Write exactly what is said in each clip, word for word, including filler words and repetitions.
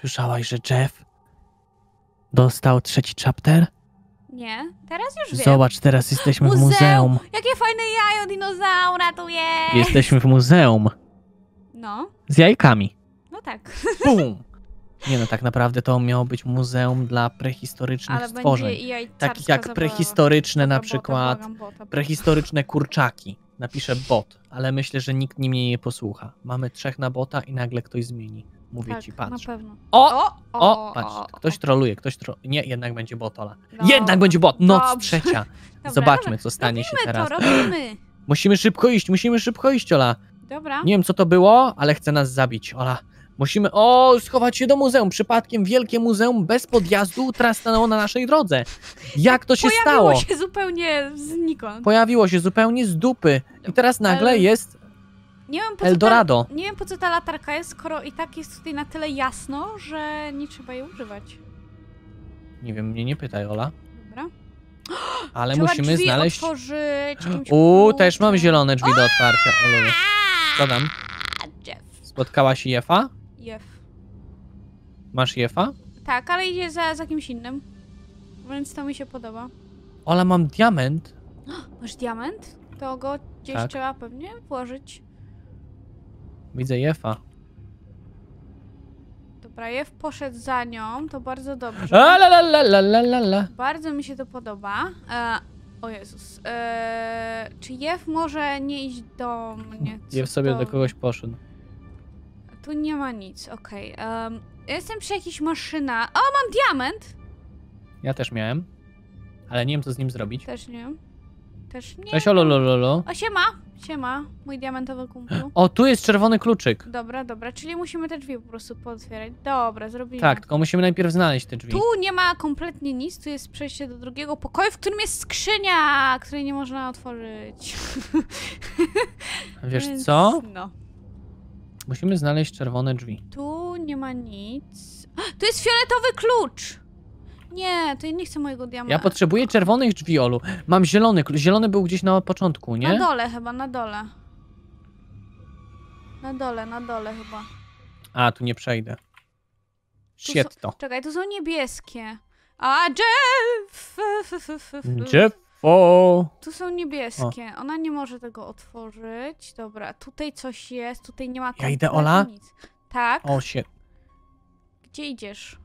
Słyszałaś, że Jeff dostał trzeci chapter? Nie, teraz już wiem. Zobacz, teraz jesteśmy muzeum. w muzeum. Jakie fajne jajo dinozaura tu jest! Jesteśmy w muzeum. No. Z jajkami. No tak. Bum! Nie no, tak naprawdę to miało być muzeum dla prehistorycznych Ale stworzeń. Takich jak prehistoryczne zabawa. na przykład, bota, bota, bota. prehistoryczne kurczaki. Napiszę bot, ale myślę, że nikt nie mnie nie posłucha. Mamy trzech na bota i nagle ktoś zmieni. Mówię tak, ci, patrz. Na pewno. O, o, o, o, patrz, o, o, ktoś troluje, ktoś tro... Nie, jednak będzie bot, Ola. No, jednak będzie bot, noc dobrze. trzecia. Dobra, Zobaczmy, dobra. co stanie robimy się teraz. To, robimy. Musimy szybko iść, musimy szybko iść, Ola. Dobra. Nie wiem, co to było, ale chce nas zabić, Ola. Musimy, o, schować się do muzeum. Przypadkiem wielkie muzeum bez podjazdu teraz stanęło na naszej drodze. Jak to się Pojawiło stało? Pojawiło się zupełnie znikąd. Pojawiło się zupełnie z dupy. I teraz nagle El... jest nie wiem, po Eldorado. Co ta... Nie wiem, po co ta latarka jest, skoro i tak jest tutaj na tyle jasno, że nie trzeba jej używać. Nie wiem, mnie nie pytaj, Ola. Dobra. Ale trzeba musimy znaleźć... Uuu, też mam zielone drzwi do otwarcia. Dodam. Spotkała się Jeffa? Jeff. Masz Jeffa? Tak, ale idzie za, za kimś innym. Więc to mi się podoba. Ola, mam diament. Masz diament? To go gdzieś tak. trzeba pewnie włożyć. Widzę Jeffa. Dobra, Jeff poszedł za nią, to bardzo dobrze. A, la, la, la, la, la, la. Bardzo mi się to podoba. E, o Jezus. E, czy Jeff może nie iść do mnie? Co Jeff sobie to... do kogoś poszedł. Tu nie ma nic, okej. Okay. Um, jestem przy jakiejś maszyna. O, mam diament! Ja też miałem, ale nie wiem, co z nim zrobić. Też nie wiem. Też nie. Cześć, ololololo. O, siema, siema, mój diamentowy kumplu. O, tu jest czerwony kluczyk. Dobra, dobra, czyli musimy te drzwi po prostu pootwierać. Dobra, zrobimy. Tak, tylko musimy najpierw znaleźć te drzwi. Tu nie ma kompletnie nic, tu jest przejście do drugiego pokoju, w którym jest skrzynia, której nie można otworzyć. Wiesz Więc, co? No. Musimy znaleźć czerwone drzwi. Tu nie ma nic. Tu jest fioletowy klucz! Nie, to ja nie chcę mojego diamentu. Ja potrzebuję czerwonych drzwi, Olu. Mam zielony klucz. Zielony był gdzieś na początku, nie? Na dole chyba, na dole. Na dole, na dole chyba. A, tu nie przejdę. Shit to. Czekaj, tu są niebieskie. A, Jeff! Jeff! O. Tu są niebieskie. O. Ona nie może tego otworzyć. Dobra, tutaj coś jest, tutaj nie ma nic. Ja idę, Ola? Nic. Tak. O, się. Gdzie idziesz?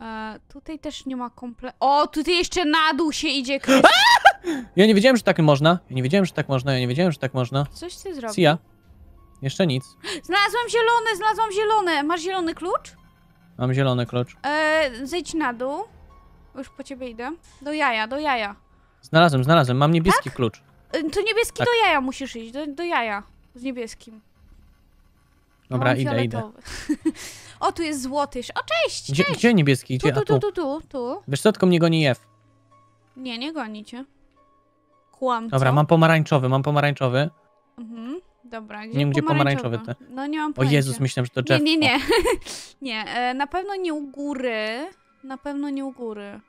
E, tutaj też nie ma kompletnie. O, tutaj jeszcze na dół się idzie. Ja nie wiedziałem, że tak można. Ja nie wiedziałem, że tak można. Ja nie wiedziałem, że tak można. Coś ty zrobił. Sia. Jeszcze nic. Znalazłam zielone, znalazłam zielone. Masz zielony klucz? Mam zielony klucz. E, zejdź na dół. Już po ciebie idę. Do jaja, do jaja. Znalazłem, znalazłem. Mam niebieski tak? klucz. To niebieski tak. do jaja musisz iść. Do, do jaja. Z niebieskim. Dobra, idę, fioletowy. idę. O, tu jest złoty. O, cześć, cześć. Gdzie, gdzie niebieski? Gdzie? Tu, tu, tu, tu, tu, tu. Wiesz co, tylko mnie goni Jeff. Nie, nie goni cię. Kłamco. Dobra, mam pomarańczowy, mam pomarańczowy. Mhm. Dobra, gdzie nie wiem, gdzie pomarańczowy te. No nie mam pojęcia. O Jezus, myślałem, że to Jeff. Nie, nie, nie. nie, e, na pewno nie u góry. Na pewno nie u góry.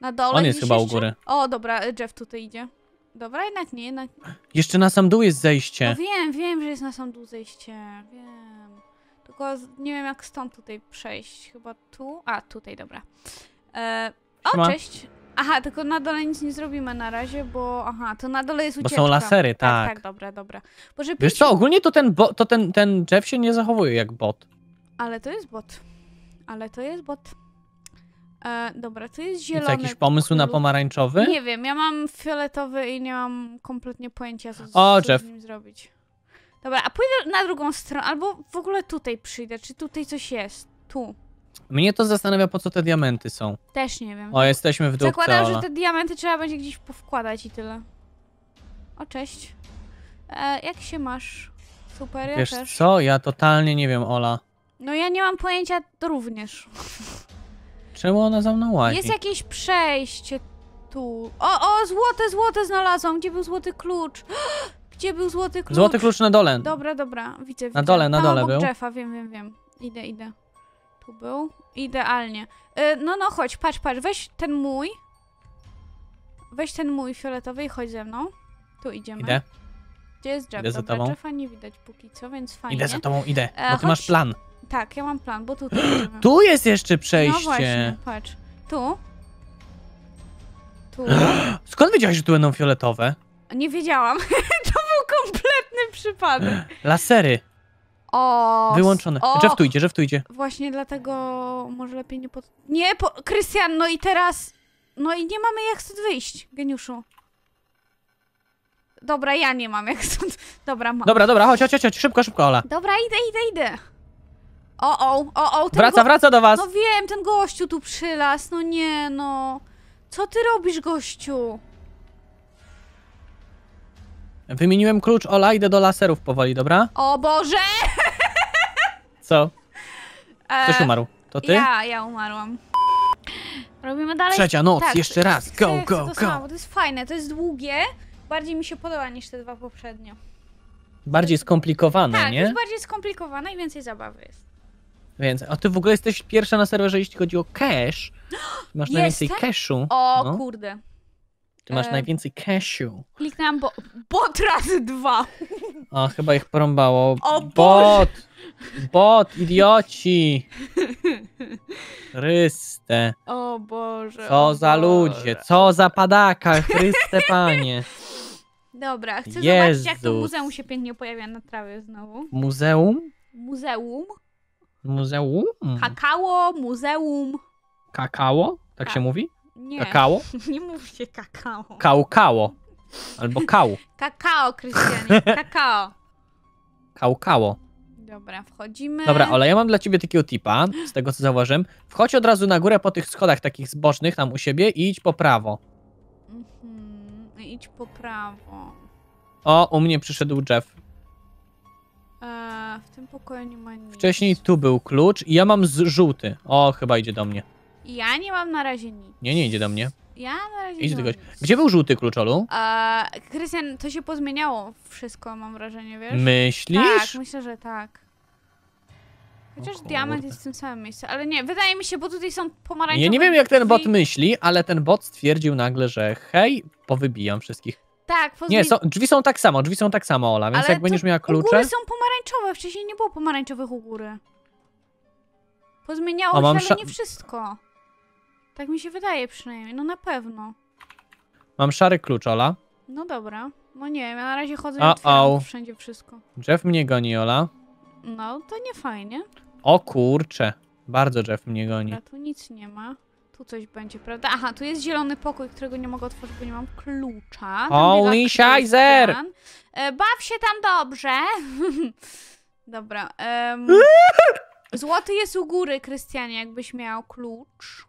Na dole. On jest chyba jeszcze? u góry. O, dobra, Jeff tutaj idzie. Dobra, jednak nie, jednak... Jeszcze na sam dół jest zejście. No wiem, wiem, że jest na sam dół zejście. Wiem. Tylko nie wiem, jak stąd tutaj przejść. Chyba tu? A, tutaj, dobra. E... O, Siema. cześć. Aha, tylko na dole nic nie zrobimy na razie, bo... Aha, to na dole jest ucieczka. Bo są lasery, tak. Tak, tak dobra, dobra. Boże, Wiesz pić... co, ogólnie to, ten, bo... to ten, ten Jeff się nie zachowuje jak bot. Ale to jest bot. Ale to jest bot. E, dobra, to jest zielony. Jest jakiś pomysł klucz. na pomarańczowy? Nie wiem, ja mam fioletowy i nie mam kompletnie pojęcia, co, o, co z nim zrobić. Dobra, a pójdę na drugą stronę, albo w ogóle tutaj przyjdę, czy tutaj coś jest, tu. Mnie to zastanawia, po co te diamenty są. Też nie wiem. O, jesteśmy w dupce. Zakładam, Ola. że te diamenty trzeba będzie gdzieś powkładać i tyle. O, cześć. E, jak się masz? Super, ja Wiesz też. Wiesz co, ja totalnie nie wiem, Ola. No ja nie mam pojęcia również. Czemu ona za mną łazi? Jest jakieś przejście tu. O, o, złote, złote znalazłam. Gdzie był złoty klucz? Gdzie był złoty klucz? Złoty klucz na dole. Dobra, dobra, widzę, widzę. Na dole, na dole był. Jeffa, wiem, wiem, wiem. Idę, idę. Tu był. Idealnie. Yy, no, no, chodź, patrz, patrz. Weź ten mój. Weź ten mój fioletowy i chodź ze mną. Tu idziemy. Idę. Gdzie jest Jeff? Idę za tobą. Jeffa nie widać póki co, więc fajnie. Idę za tobą, idę, bo ty masz plan. Tak, ja mam plan, bo tutaj... Tu jest jeszcze przejście. No właśnie, patrz. Tu. Tu. Skąd wiedziałaś, że tu będą fioletowe? Nie wiedziałam. To był kompletny przypadek. Lasery. O, wyłączone. O, Jeff tu idzie, Jeff tu idzie. Właśnie dlatego może lepiej nie pod... Nie, po... Krystian, no i teraz... No i nie mamy jak stąd wyjść, geniuszu. Dobra, ja nie mam jak stąd... Dobra, mam. Dobra, dobra, chodź, chodź, chodź, szybko, szybko, Ola. Dobra, idę, idę, idę. O, o, o, o. Ten wraca, go... wraca do was. No wiem, ten gościu tu przylasł, no nie, no. Co ty robisz, gościu? Wymieniłem klucz, Ola, idę do laserów powoli, dobra? O Boże! Co? Ktoś umarł. To ty? Ja, ja umarłam. Robimy dalej. Trzecia noc, tak, jeszcze raz. Go, go, go. To, samo, to jest fajne, to jest długie. Bardziej mi się podoba niż te dwa poprzednio. Bardziej skomplikowane, tak, nie? Tak, jest bardziej skomplikowane i więcej zabawy jest. Więc, a ty w ogóle jesteś pierwsza na serwerze, jeśli chodzi o cash. Masz Jestem? najwięcej cashu. O no. kurde. Ty masz e... najwięcej cashu. Kliknęłam bo... bot razy dwa. A, chyba ich porąbało. O bot! Bot, idioci! Chryste. O Boże. Co o za Boże. ludzie, co za padaka, Chryste panie. Dobra, chcę Jezus. zobaczyć, jak to muzeum się pięknie pojawia na trawie znowu. Muzeum? Muzeum. Muzeum? Kakao, muzeum. Kakao? Tak Ka się mówi? Nie. Kakao? Nie mówcie kakao. Kaukao. Albo kał. Kakao, Krystianie. Kakao. Kaukao. Dobra, wchodzimy. Dobra, Ola, ja mam dla ciebie takiego tipa, z tego co zauważyłem. Wchodź od razu na górę po tych schodach takich zbocznych tam u siebie i idź po prawo. Mhm, idź po prawo. O, u mnie przyszedł Jeff. Eee, w tym pokoju nie ma nic. Wcześniej tu był klucz i ja mam z żółty. O, chyba idzie do mnie. Ja nie mam na razie nic. Nie, nie idzie do mnie. Ja na razie Idź nie mam Gdzie był żółty klucz, Olu? Eee, Krystian, to się pozmieniało wszystko, mam wrażenie, wiesz? Myślisz? Tak, myślę, że tak. Chociaż diament jest w tym samym miejscu, ale nie, wydaje mi się, bo tutaj są pomarańczowe... Ja nie wiem, jak ten bot myśli, ale ten bot stwierdził nagle, że hej, powybijam wszystkich. Tak, pozbij... Nie, są, drzwi są tak samo, drzwi są tak samo, Ola, więc ale jak będziesz miała klucze... Ale góry są pomarańczowe, wcześniej nie było pomarańczowych u góry. Pozmieniało się, ale nie wszystko. Tak mi się wydaje przynajmniej, no na pewno. Mam szary klucz, Ola. No dobra, no nie wiem, ja na razie chodzę i otwieram wszędzie wszystko. Jeff mnie goni, Ola. No, to nie fajnie. O kurcze, bardzo Jeff mnie goni. A tu nic nie ma. Tu coś będzie, prawda? Aha, tu jest zielony pokój, którego nie mogę otworzyć, bo nie mam klucza. Holy Scheiser! E, baw się tam dobrze. Dobra. Um, złoty jest u góry, Krystianie, jakbyś miał klucz.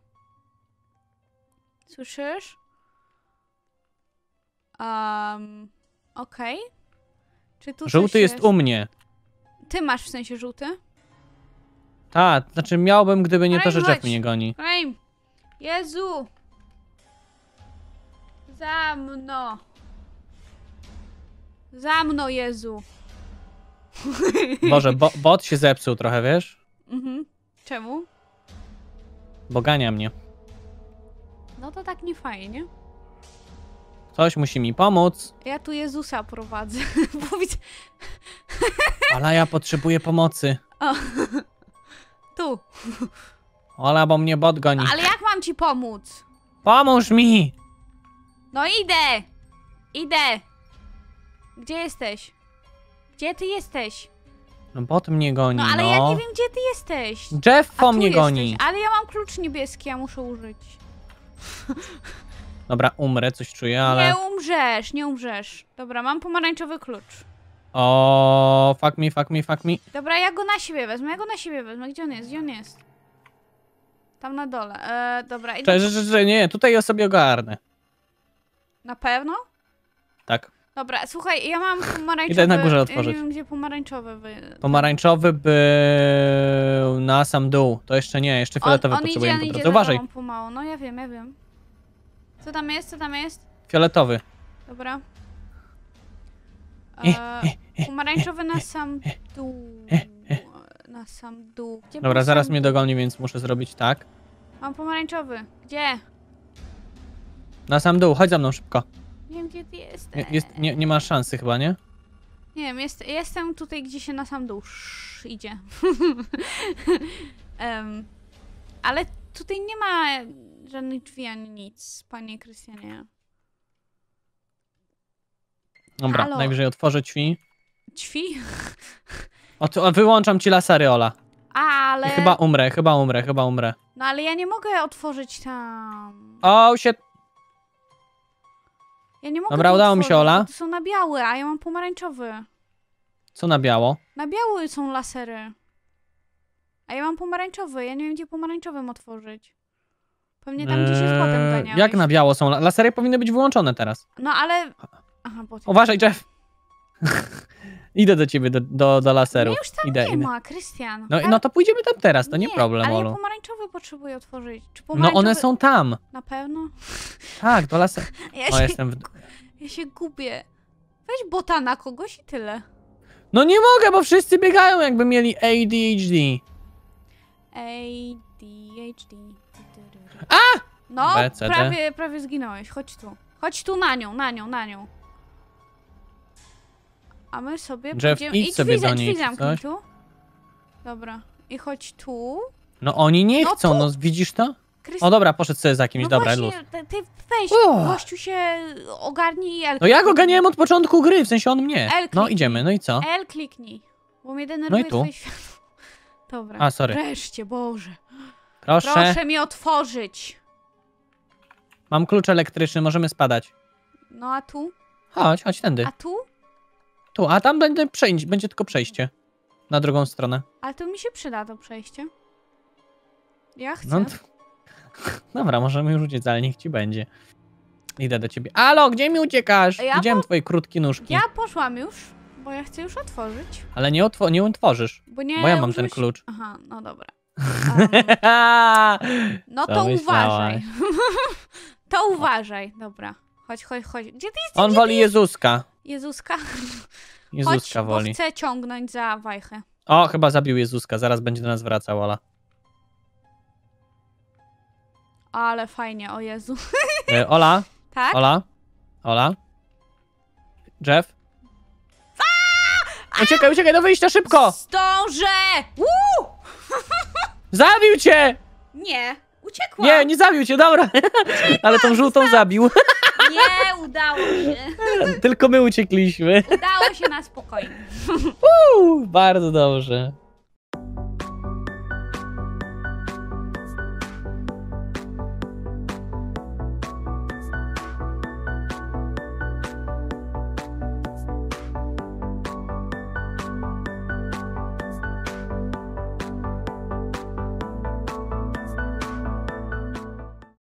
Słyszysz? Um, Okej. Okay. Czy tu żółty jest, jest u mnie. Ty masz w sensie żółty? Tak, znaczy miałbym, gdyby nie Kolejny, to, że Jeff mnie goni. Kolejny. Jezu! Za mną! Za mną, Jezu! Boże, bo, bot się zepsuł trochę, wiesz? Mhm. Czemu? Bo gania mnie. No to tak nie fajnie. Ktoś musi mi pomóc. Ja tu Jezusa prowadzę. Ale ja potrzebuję pomocy. O. Tu. Ola, bo mnie bot goni. Ale jak mam ci pomóc? Pomóż mi! No idę! Idę! Gdzie jesteś? Gdzie ty jesteś? No bot mnie goni, no. ale no. ja nie wiem, gdzie ty jesteś. Jeff po mnie jesteś. goni. Ale ja mam klucz niebieski, ja muszę użyć. Dobra, umrę, coś czuję, ale... Nie umrzesz, nie umrzesz. Dobra, mam pomarańczowy klucz. O, fuck me, fuck me, fuck me. Dobra, ja go na siebie wezmę, ja go na siebie wezmę. Gdzie on jest, gdzie on jest? Tam na dole. E, dobra, idę. Że nie, tutaj ja sobie ogarnę. Na pewno? Tak. Dobra, słuchaj, ja mam pomarańczowy. Idę na górze otworzyć. Ja nie wiem, gdzie pomarańczowy był. Pomarańczowy był na sam dół. To jeszcze nie, jeszcze fioletowy potrzebujemy po drodze. Uważaj. Pomału. No ja wiem, ja wiem. Co tam jest, co tam jest? Fioletowy. Dobra. E, pomarańczowy na sam dół. Na sam dół. Gdzie Dobra, zaraz sam... mnie dogoni, więc muszę zrobić tak. Mam pomarańczowy. Gdzie? Na sam dół, chodź za mną szybko. Nie wiem, gdzie ty jesteś. Jest, nie, nie ma szansy chyba, nie? Nie wiem, jest, jestem tutaj, gdzie się na sam dół idzie. um, ale tutaj nie ma żadnych drzwi ani nic, panie Krystianie. Dobra, Halo. najwyżej otworzę drzwi. Drzwi? O, wyłączam ci lasery, Ola. A, ale... I chyba umrę, chyba umrę, chyba umrę. No ale ja nie mogę otworzyć tam. O, się... Ja nie mogę. Dobra, udało mi się, Ola. To są na biały, a ja mam pomarańczowy. Co na biało? Na biały są lasery. A ja mam pomarańczowy, ja nie wiem, gdzie pomarańczowym otworzyć. Pewnie tam gdzieś jest potem ganiałeś. Jak na biało są? Lasery powinny być wyłączone teraz. No ale... Aha, bo... Uważaj, Jeff! Idę do ciebie, do, do, do laserów. No już tam idę, nie idę. ma, Krystian. No, ale... no to pójdziemy tam teraz, to nie, nie problem, ale Olu. Ja pomarańczowy potrzebuję otworzyć. Czy pomarańczowy... No one są tam. Na pewno? Tak, do laser... Ja, o, się... Jestem w... ja się gubię. Weź bota na kogoś i tyle. No nie mogę, bo wszyscy biegają, jakby mieli A D H D. A D H D. A! No, B C D. prawie, prawie zginąłeś. Chodź tu. Chodź tu na nią, na nią, na nią. A my sobie Jeff, pójdziemy... idź sobie do nich, coś? Tu. Dobra. I chodź tu. No oni nie no chcą, tu. no widzisz to? Krystian... O dobra, poszedł sobie za kimś, no dobra, luz. Ty weź, oh. gościu się ogarnij i L. No ja go ganiałem od początku gry, w sensie on mnie. No idziemy, no i co? L kliknij, bo mnie denerwuje no i tu. Dobra. A, sorry. Wreszcie, Boże. Proszę. Proszę mi otworzyć. Mam klucz elektryczny, możemy spadać. No a tu? Chodź, chodź tędy. A tu? Tu, a tam będzie, przejść, będzie tylko przejście. Na drugą stronę. Ale to mi się przyda to przejście. Ja chcę. No to... Dobra, możemy już uciec, ale niech ci będzie. Idę do ciebie. Alo, gdzie mi uciekasz? Ja Widziałem po... twoje krótkie nóżki. Ja poszłam już, bo ja chcę już otworzyć. Ale nie, otwo nie otworzysz, bo, nie bo ja mam użyłeś... ten klucz. Aha, no dobra. Um... No to myślałaś? uważaj. To uważaj, dobra. Chodź, chodź, chodź. Gdzie ty jesteś? On gdzie woli ty jest? Jezuska. Jezuska? Jezuska Chodź, woli. Bo chcę ciągnąć za wajchę. O, chyba zabił Jezuska, zaraz będzie do nas wracał, Ola. Ale fajnie, o Jezu. E, Ola? Tak? Ola? Ola? Jeff? Aaaa! Uciekaj, uciekaj, do wyjścia szybko! Zdążę! Woo! Zabił cię! Nie, uciekłam. Nie, nie zabił cię, dobra. Uciekłam, ale tą żółtą zna. zabił. Nie, udało się. Tylko my uciekliśmy. Udało się na spokojnie. Uuu, bardzo dobrze.